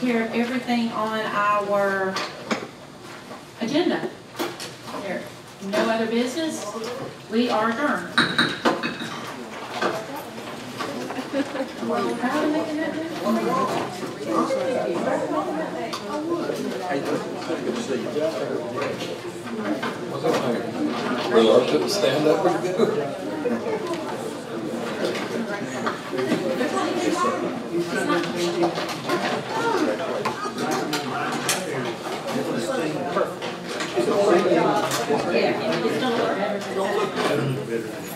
care of everything on our agenda. There, no other business. We are adjourned. Were you proud of making that decision? I love to stand up and go. Yeah, it's not better.